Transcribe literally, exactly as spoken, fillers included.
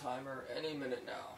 timer any minute now.